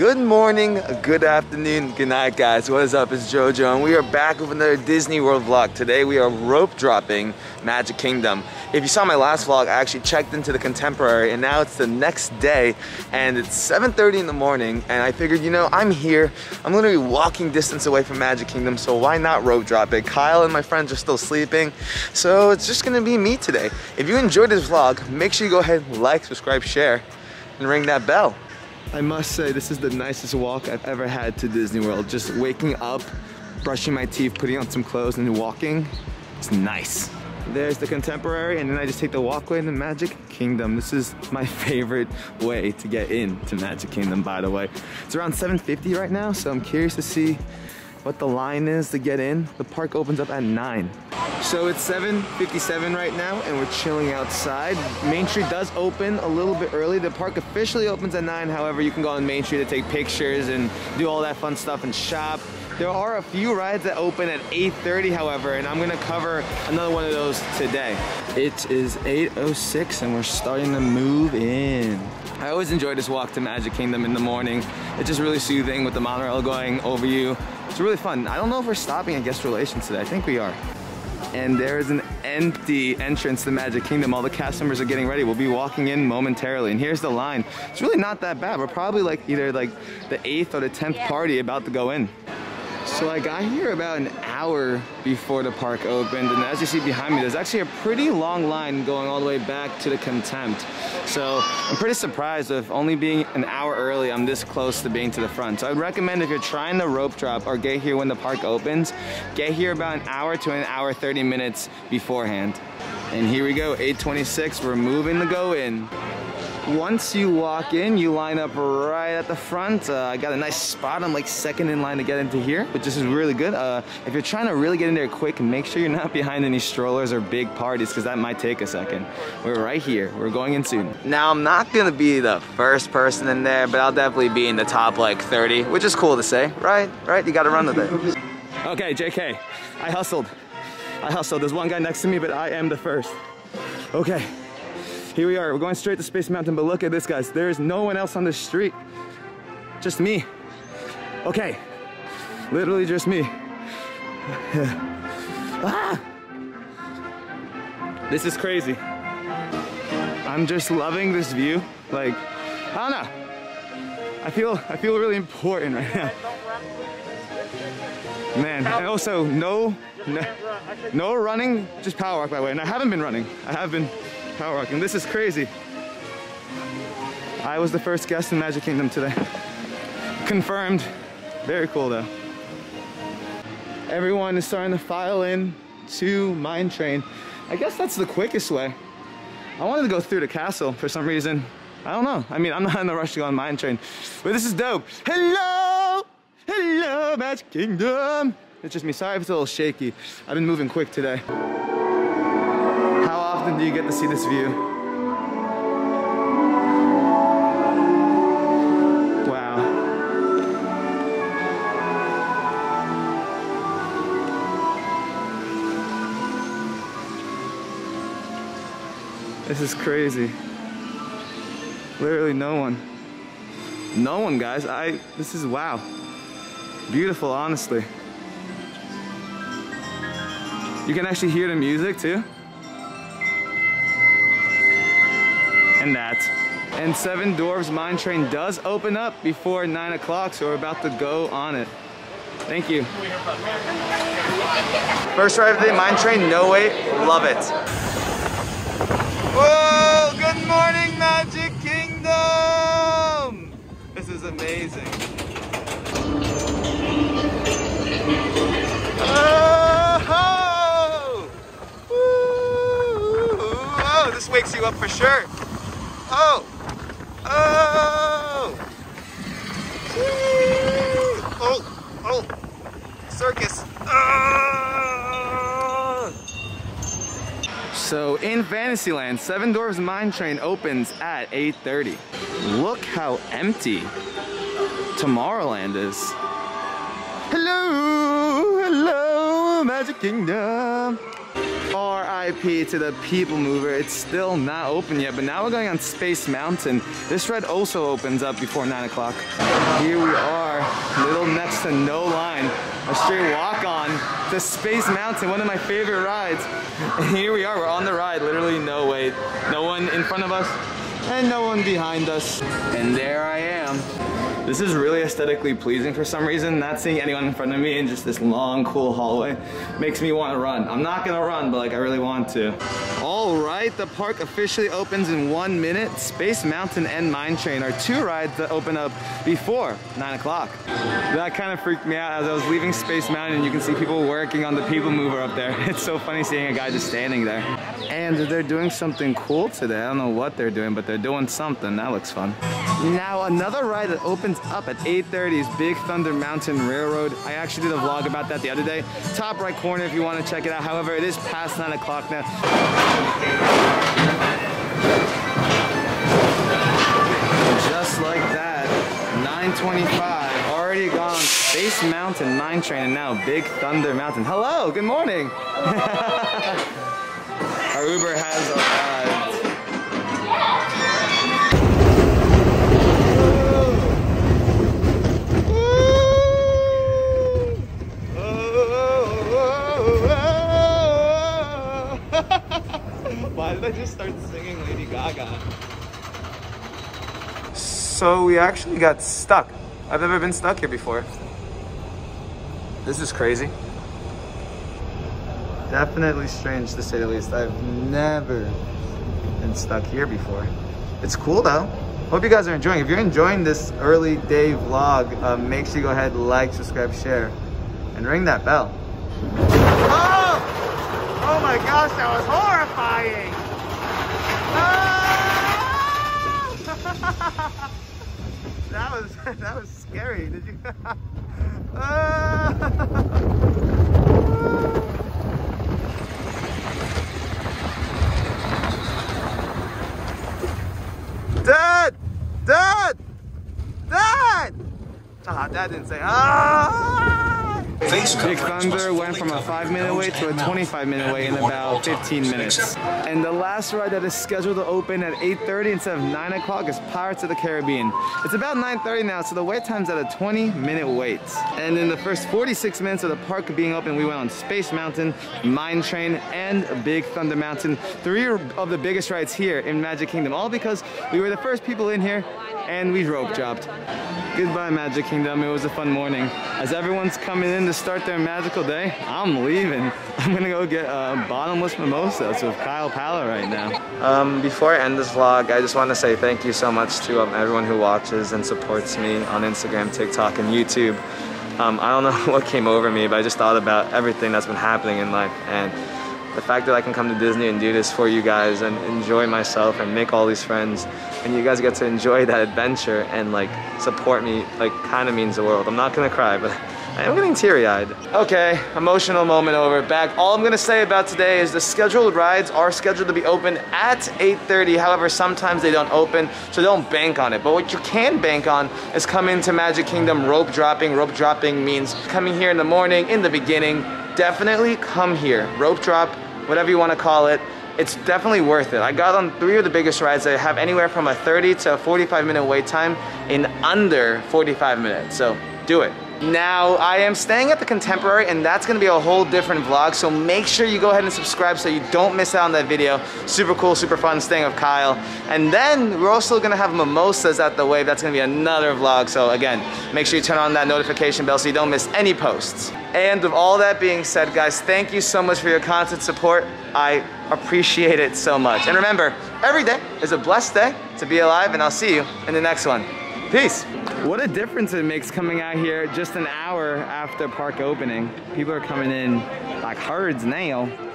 Good morning, good afternoon, good night guys. What is up? It's JoJo and we are back with another Disney World vlog. Today we are rope dropping Magic Kingdom. If you saw my last vlog, I actually checked into the Contemporary and now it's the next day and it's 7:30 in the morning and I figured, you know, I'm here. I'm literally walking distance away from Magic Kingdom, so why not rope drop it? Kyle and my friends are still sleeping, so it's just gonna be me today. If you enjoyed this vlog, make sure you go ahead and like, subscribe, share, and ring that bell. I must say, this is the nicest walk I've ever had to Disney World. Just waking up, brushing my teeth, putting on some clothes, and walking. It's nice. There's the Contemporary, and then I just take the walkway into Magic Kingdom. This is my favorite way to get into Magic Kingdom, by the way. It's around 7:50 right now, so I'm curious to see what the line is to get in. The park opens up at 9. So it's 7:57 right now and we're chilling outside. Main Street does open a little bit early. The park officially opens at 9, however, you can go on Main Street to take pictures and do all that fun stuff and shop. There are a few rides that open at 8:30, however, and I'm gonna cover another one of those today. It is 8:06 and we're starting to move in. I always enjoy this walk to Magic Kingdom in the morning. It's just really soothing with the monorail going over you. It's really fun. I don't know if we're stopping at Guest Relations today. I think we are. And there is an empty entrance to Magic Kingdom. All the cast members are getting ready. We'll be walking in momentarily. And here's the line. It's really not that bad. We're probably like either like the 8th or the 10th party about to go in. So I got here about an hour before the park opened, and as you see behind me, there's actually a pretty long line going all the way back to the Contempt. So I'm pretty surprised with only being an hour early, I'm this close to being to the front. So I'd recommend if you're trying to rope drop or get here when the park opens, get here about an hour to an hour 30 minutes beforehand. And here we go, 8:26, we're moving to go in. Once you walk in, you line up right at the front. I got a nice spot. I'm like second in line to get into here, which this is really good. If you're trying to really get in there quick, make sure you're not behind any strollers or big parties because that might take a second. We're right here. We're going in soon. Now, I'm not going to be the first person in there, but I'll definitely be in the top like 30, which is cool to say, right? Right? You got to run with it. Okay, JK, I hustled. There's one guy next to me, but I am the first. Okay. Here we are, we're going straight to Space Mountain, but look at this, guys. There's no one else on the street. Just me. Okay. Literally just me. Ah! This is crazy. I'm just loving this view. Like, I don't know. I feel really important right now. Man, and also no running, just power walk my way. And I haven't been running. I have been power walking. This is crazy. I was the first guest in Magic Kingdom today. Confirmed. Very cool though. Everyone is starting to file in to Mine Train. I guess that's the quickest way. I wanted to go through the castle for some reason. I don't know. I mean, I'm not in the rush to go on Mine Train. But this is dope. Hello! Hello, Magic Kingdom! It's just me. Sorry if it's a little shaky. I've been moving quick today. How often do you get to see this view? Wow. This is crazy. Literally no one. No one, guys. This is wow. Beautiful, honestly. You can actually hear the music too. And that. And Seven Dwarfs Mine Train does open up before 9 o'clock, so we're about to go on it. Thank you. First ride of the day, Mine Train, no wait, love it. Whoa, good morning, Magic Kingdom! This is amazing. Oh! Oh, this wakes you up for sure. Oh! Oh! Whee! Oh! Oh! Circus! Oh! So in Fantasyland, Seven Dwarfs Mine Train opens at 8:30. Look how empty Tomorrowland is. Hello! Hello, Magic Kingdom! RIP to the People Mover. It's still not open yet, but now we're going on Space Mountain. This ride also opens up before 9 o'clock. Here we are, little next to no line, a straight walk on to Space Mountain, one of my favorite rides. And here we are, we're on the ride, literally no wait. No one in front of us and no one behind us. And there I am. This is really aesthetically pleasing for some reason. Not seeing anyone in front of me in just this long, cool hallway makes me want to run. I'm not gonna run, but like I really want to. All right, the park officially opens in 1 minute. Space Mountain and Mine Train are two rides that open up before 9 o'clock. That kind of freaked me out as I was leaving Space Mountain. You can see people working on the People Mover up there. It's so funny seeing a guy just standing there. And they're doing something cool today. I don't know what they're doing, but they're doing something. That looks fun. Now another ride that opens up at 8:30 is Big Thunder Mountain Railroad. I actually did a vlog about that the other day. Top right corner if you want to check it out. However, it is past 9 o'clock now. Just like that, 9:25, already gone. Space Mountain, Mine Train, and now Big Thunder Mountain. Hello, good morning. Our Uber has arrived. Why did I just start singing Lady Gaga? So we actually got stuck. I've never been stuck here before. This is crazy. Definitely strange to say the least. I've never been stuck here before. It's cool though. Hope you guys are enjoying. If you're enjoying this early day vlog, make sure you go ahead, like, subscribe, share, and ring that bell. Oh my gosh, that was horrifying! Ah! that was scary. Did you? Ah! Dad! Dad! Dad! Ah, Dad didn't say ah! Big Thunder went from a 5-minute wait to a 25-minute wait in about 15 minutes. And the last ride that is scheduled to open at 8:30 instead of 9 o'clock is Pirates of the Caribbean. It's about 9:30 now, so the wait time's at a 20-minute wait. And in the first 46 minutes of the park being open, we went on Space Mountain, Mine Train, and Big Thunder Mountain. Three of the biggest rides here in Magic Kingdom, all because we were the first people in here and we rope dropped. Goodbye, Magic Kingdom. It was a fun morning. As everyone's coming in to start their magical day, I'm leaving. I'm gonna go get a bottomless mimosas with Kyle Palo right now. Before I end this vlog, I just want to say thank you so much to everyone who watches and supports me on Instagram, TikTok, and YouTube. I don't know what came over me, but I just thought about everything that's been happening in life, and the fact that I can come to Disney and do this for you guys and enjoy myself and make all these friends, and you guys get to enjoy that adventure and like support me, like kind of means the world. I'm not gonna cry, but I am getting teary-eyed. Okay, emotional moment over, back. All I'm gonna say about today is the scheduled rides are scheduled to be open at 8:30. However, sometimes they don't open, so don't bank on it. But what you can bank on is coming to Magic Kingdom rope dropping. Rope dropping means coming here in the morning, in the beginning. Definitely come here, rope drop, whatever you want to call it. It's definitely worth it. I got on three of the biggest rides that have anywhere from a 30 to a 45-minute wait time in under 45 minutes, so do it. Now, I am staying at the Contemporary, and that's gonna be a whole different vlog, so make sure you go ahead and subscribe so you don't miss out on that video. Super cool, super fun, staying with Kyle. And then, we're also gonna have mimosas at the Wave. That's gonna be another vlog, so again, make sure you turn on that notification bell so you don't miss any posts. And with all that being said, guys, thank you so much for your constant support. I appreciate it so much. And remember, every day is a blessed day to be alive, and I'll see you in the next one. Peace. What a difference it makes coming out here just an hour after park opening. People are coming in like herds now.